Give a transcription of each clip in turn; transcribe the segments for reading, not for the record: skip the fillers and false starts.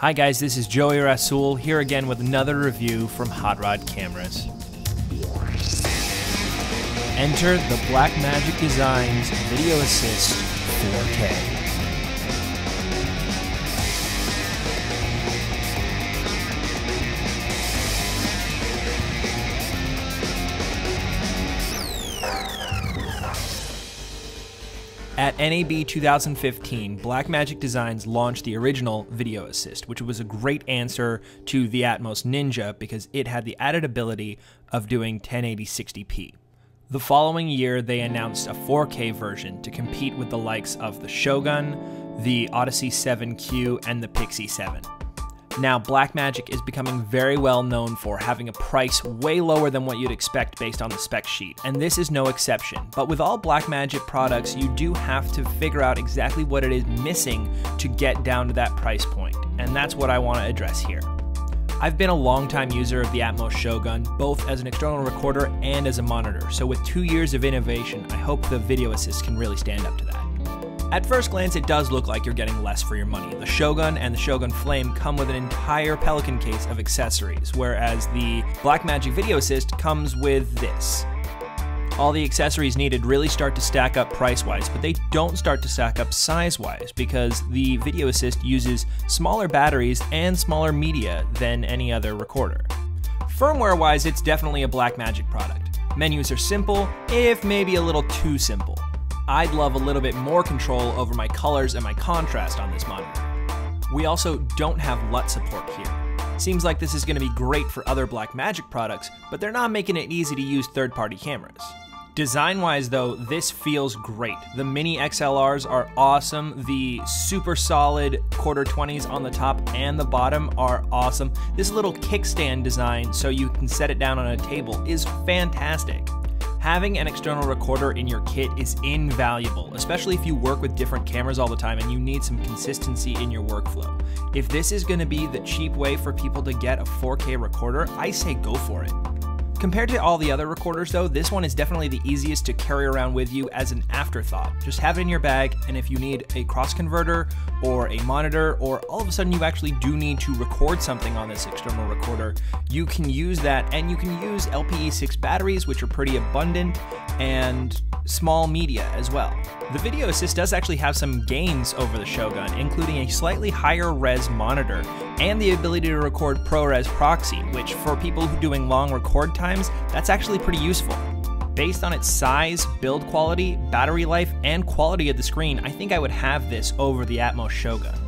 Hi guys, this is Joey Rassool here again with another review from Hot Rod Cameras. Enter the Blackmagic Design's Video Assist 4K. At NAB 2015, Blackmagic Design launched the original Video Assist, which was a great answer to the Atomos Ninja because it had the added ability of doing 1080p60p. The following year, they announced a 4K version to compete with the likes of the Shogun, the Odyssey 7Q+, and the Pixie 7. Now, Blackmagic is becoming very well known for having a price way lower than what you'd expect based on the spec sheet, and this is no exception. But with all Blackmagic products, you do have to figure out exactly what it is missing to get down to that price point, and that's what I want to address here. I've been a longtime user of the Atomos Shogun, both as an external recorder and as a monitor, so with 2 years of innovation, I hope the Video Assist can really stand up to that. At first glance, it does look like you're getting less for your money. The Shogun and the Shogun Flame come with an entire Pelican case of accessories, whereas the Blackmagic Video Assist comes with this. All the accessories needed really start to stack up price-wise, but they don't start to stack up size-wise because the Video Assist uses smaller batteries and smaller media than any other recorder. Firmware-wise, it's definitely a Blackmagic product. Menus are simple, if maybe a little too simple. I'd love a little bit more control over my colors and my contrast on this monitor. We also don't have LUT support here. Seems like this is going to be great for other Blackmagic products, but they're not making it easy to use third-party cameras. Design-wise though, this feels great. The mini XLRs are awesome. The super solid quarter 20s on the top and the bottom are awesome. This little kickstand design so you can set it down on a table is fantastic. Having an external recorder in your kit is invaluable, especially if you work with different cameras all the time and you need some consistency in your workflow. If this is going to be the cheap way for people to get a 4K recorder, I say go for it. Compared to all the other recorders though, this one is definitely the easiest to carry around with you as an afterthought. Just have it in your bag, and if you need a cross converter or a monitor, or all of a sudden you actually do need to record something on this external recorder, you can use that, and you can use LPE6 batteries, which are pretty abundant, and small media as well. The Video Assist does actually have some gains over the Shogun, including a slightly higher res monitor and the ability to record ProRes proxy, which for people who are doing long record times, that's actually pretty useful. Based on its size, build quality, battery life, and quality of the screen, I think I would have this over the Atomos Shogun.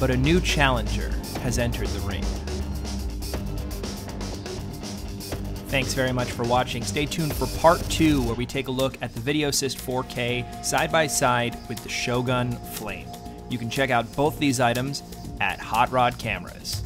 But a new challenger has entered the ring. Thanks very much for watching. Stay tuned for part 2 where we take a look at the Video Assist 4K side by side with the Shogun Flame. You can check out both these items at Hot Rod Cameras.